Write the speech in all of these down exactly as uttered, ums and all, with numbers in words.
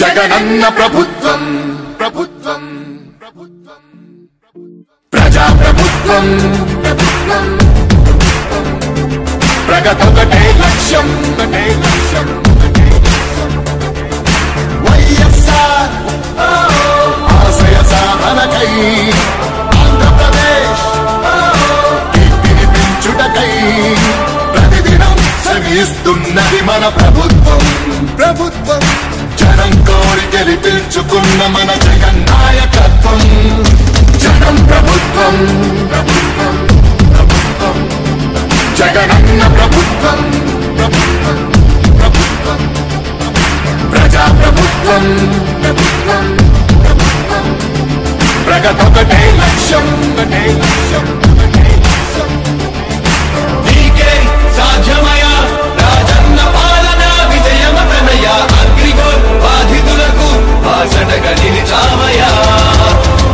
జగనన్న ప్రభుత్వం ప్రభుత్వం ప్రభుత్వం ప్రజా ప్రభుత్వం ప్రభుత్వం ప్రగతి ఒకటే లక్ష్యం ఒకటే లక్ష్యం వైఎస్ఆర్ ఆశయ సాధనకై ఆంధ్రప్రదేశ్ కీర్తిని పెంచుటకై ప్రతిదినం శ్రమిస్తున్నది మన ప్రభుత్వం ప్రభుత్వం జనం కోరి గెలిపించుకున్న మన జగన్ నాయకత్వం జనం ప్రభుత్వం ప్రభుత్వం ప్రభుత్వం జగనన్న ప్రభుత్వం ప్రభుత్వం ప్రభుత్వం ప్రజా ప్రభుత్వం ప్రభుత్వం ప్రభుత్వం ప్రగతి ఒకటే లక్ష్యం ఒకటే లక్ష్యం ఒకటే లక్ష్యం నీకే సాధ్యమయ రాజన్న పాలన విజయమ తనయ అగ్రిగోల్ బాధితులకు భాషణగ నిలిచామయ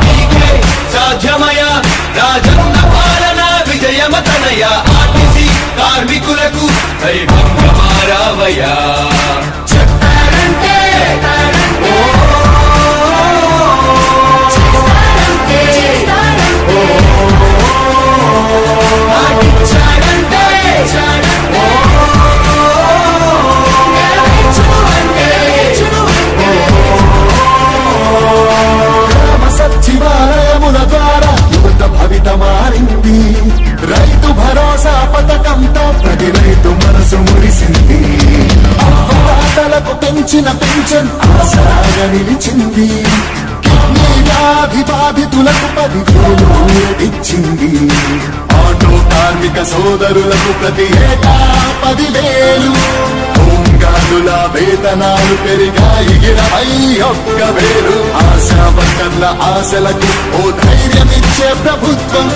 నీకే సాధ్యమయ రాజన్న పాలన విజయమ తనయ ఆర్టీసీ కార్మికులకు దైవం ప్రమారావయ చెప్పారంటే గ్రామ సచివాలయముల ద్వారా యువత భవిత మారింది రైతు భరోసా పథకంతో ప్రతి రైతు మనసు మురిసింది అవ్వాతలకు పెంచిన పెన్షన్ ఆసరాగా నిలిచింది వ్యాధి బాధితులకు పదివేలు ఇచ్చింది ఆటో కార్మిక సోదరులకు ప్రతి ఏటా పదివేలు హోంగార్డుల వేతనాలు పెరిగాయి ఇరవై ఒక్క వేలు ఆశా వర్కర్ల ఆశలకు ఓ ధైర్యమిచ్చే ప్రభుత్వం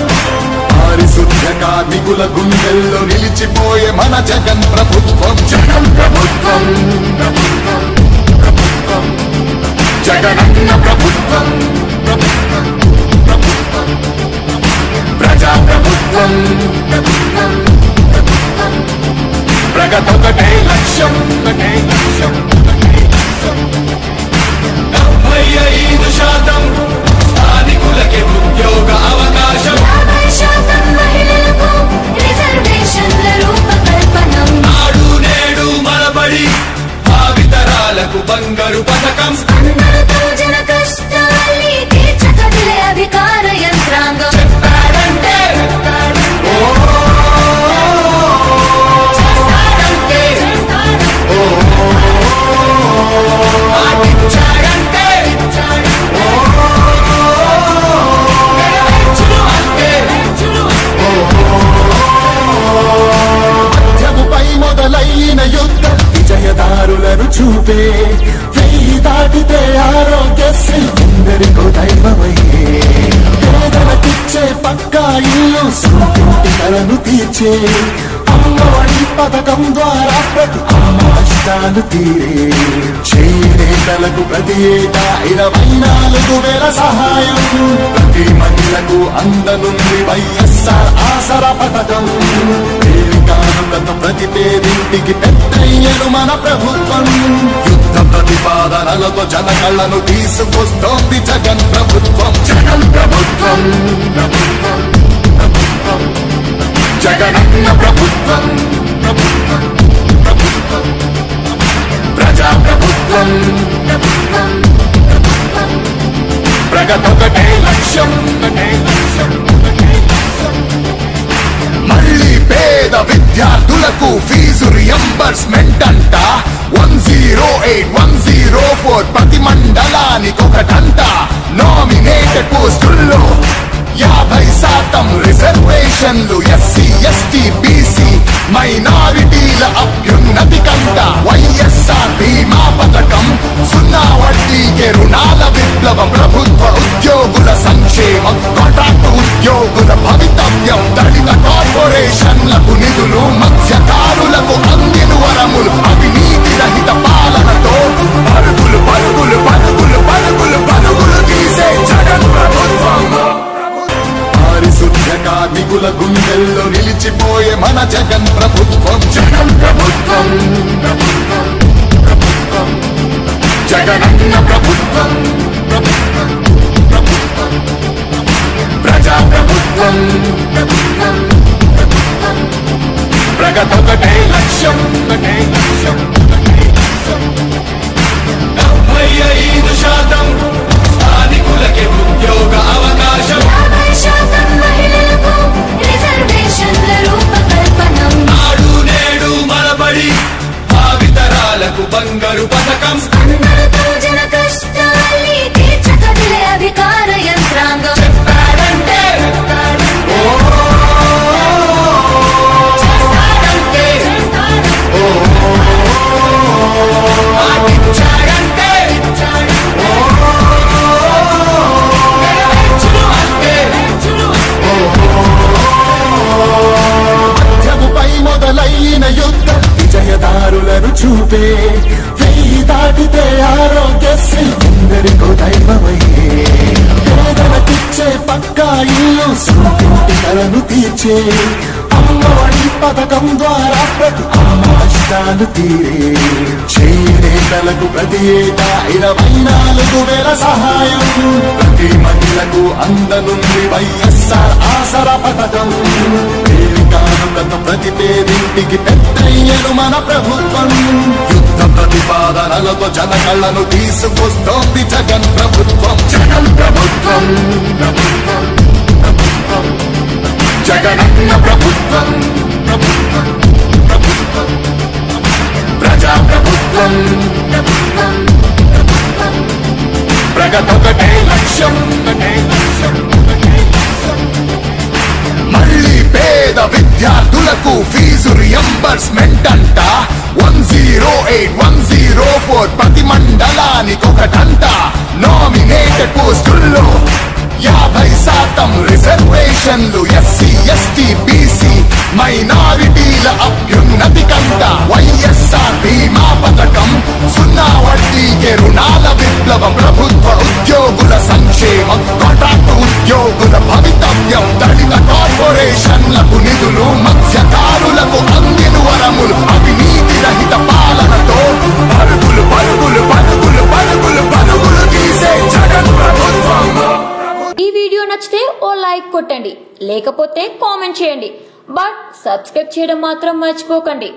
పారిశుద్ధ కార్మికుల గుండెల్లో నిలిచిపోయే మన జగన్ ప్రభుత్వం జగన్ ప్రభుత్వం ప్రభుత్వం ప్రభుత్వం జగనన్న ప్రభుత్వం ప్రభుత్వం ప్రభుత్వం ప్రజా ప్రభుత్వం ప్రభుత్వం ప్రభుత్వం ప్రగతి ఒకటే లక్ష్యం ఒకటే లక్ష్యం ఒకటే లక్ష్యం డెబ్బై ఐదు శాతం స్థానికులకి ఉద్యోగ అవకాశం యాభై శాతం మహిళలకు రిజర్వేషన్ల రూపకల్పనం నాడు నేడు మనబడి భావితరాలకు బంగారు పథకం అధికార యంత్రాంగం చెప్పారంటే చేస్తారంటే పాటించారంటే నెరవేర్చుమంటే మధ్యముపై మొదలైన యుద్ధం విజయదారులను చూపే వెయ్యి దాటితే ఆరోగ్యశ్రీ అందరికో దైవమయ్యే పేదలకిచ్చే పక్కా ఇల్లు సంతృప్తి కలను తీర్చే అమ్మఒడి పథకం ద్వారా ప్రతి ఆశలు తీరే చేనేతలకు ప్రతి ఏటా ఇరవై నాలుగు వేల సహాయం ప్రతి మహిళకు అందనుంది వైఎస్ఆర్ ఆసరా పథకం పేలికానులతో ప్రతి పేదింటికి పెద్దయ్యను మన ప్రభుత్వం యుద్ధ ప్రతిపాదనలతో జనకళ్లను తీసుకొస్తోంది జగన్ ప్రభుత్వం జగన్ ప్రభుత్వం ప్రభుత్వం ప్రభుత్వం జగనన్న ప్రభుత్వం ప్రభుత్వం ప్రభుత్వం ప్రజా ప్రభుత్వం ప్రభుత్వం ప్రభుత్వం ప్రగతి ఒకటే లక్ష్యం ఒకటే లక్ష్యం ఒకటే లక్ష్యం మళ్ళీ పేద విద్యార్థులకు ఫీజు రియంబర్స్మెంట్ అంట one zero eight one zero four ప్రతి మండలానికి ఒకటంట నామినేటెడ్ పోస్టుల్లో యాభై శాతం రిజర్వేషన్లు ఎస్సీ ఎస్టీ బీసీ మైనారిటీల అభ్యున్నతి కంట వైఎస్ఆర్ బీమా పథకం సున్నా వడ్డీకే రుణాల విప్లవ ప్రభుత్వ ఉద్యోగుల సంక్షేమం కాంట్రాక్టు ఉద్యోగుల భవితవ్యం దళిత కార్పొరేషన్లకు నిధులు మత్స్యకారులకు అందిన వరములు అవినీతి రహిత పాలనతో పరుగులు పరుగులు పరుగులు పరుగులు పరుగులు తీసే జగన్ ప్రభుత్వం శుద్ధ కార్మికుల గుండెల్లో నిలిచిపోయే మన జగన్ ప్రభుత్వం జగన్ ప్రభుత్వం ప్రభుత్వం ప్రభుత్వం జగనన్న ప్రభుత్వం ప్రభుత్వం ప్రభుత్వం ప్రజా ప్రభుత్వం ప్రభుత్వం ప్రభుత్వం ప్రగతి ఒకటే లక్ష్యం ఒకటే లక్ష్యం ఒకటే లక్ష్యం డెబ్బై ఐదు శాతం స్థానికులకే ఉద్యోగ అవకాశం యాభై శాతం మహిళలకు రిజర్వేషన్ల రూపకల్పనం నాడు నేడు మనబడి భావితరాలకు బంగారు పథకం చూపే వెయ్యి దాటితే ఆరోగ్యశ్రీ అందరికో దైవమయ్యే పేదలకిచ్చే పక్కా ఇల్లు సొంతింటి కలను తీర్చే అమ్మఒడి పథకం ద్వారా ప్రతి ఆమాష్టాలు తీరే చేనేతలకు ప్రతి ఏటా ఇరవై నాలుగు వేల సహాయం ప్రతి మహిళకు అందనుంది వైఎస్ఆర్ ఆసరా పథకం ప్రతి పేరింటికి పెద్దయ్యను మన ప్రభుత్వం యుద్ధ ప్రతిపాదనలతో జన కళ్ళను తీసుకొస్తోంది జగన్ ప్రభుత్వం జగన్ ప్రభుత్వం ప్రభుత్వం ప్రభుత్వం జగనన్న ప్రభుత్వం ప్రభుత్వం ప్రభుత్వం ప్రజా ప్రభుత్వం ప్రభుత్వం ప్రభుత్వం ప్రగతి ఒకటే లక్ష్యం ఒకటే లక్ష్యం ఒకటే లక్ష్యం మళ్ళీ పేద విద్యార్థులకు ఫీజు రియంబర్స్మెంట్ అంట one zero eight one zero four ప్రతి మండలానికి ఒకటంట నామినేటెడ్ పోస్టుల్లో యాభై శాతం రిజర్వేషన్లు ఎస్సీ ఎస్టీ బీసీ మైనారిటీల అభ్యున్నతి కంట వైఎస్ఆర్ బీమా పథకం సున్నా వడ్డీకే రుణాల విప్లవం ప్రభుత్వ ఉద్యోగుల సంక్షేమం కాంట్రాక్ట్ ఉద్యోగుల భవితవ్యం దళిత కార్పొరేషన్లకు నిధులు మత్స్యకారులకు అందిన వరములు అవినీతి రహిత పాలనతో పరుగులు పరుగులు పరుగులు పరుగులు పరుగులు తీసే జగన్ ప్రభుత్వం. ఈ వీడియో నచ్చితే ఓ లైక్ కొట్టండి, లేకపోతే కామెంట్ చేయండి, బట్ సబ్స్క్రైబ్ చేయడం మాత్రం మర్చిపోకండి.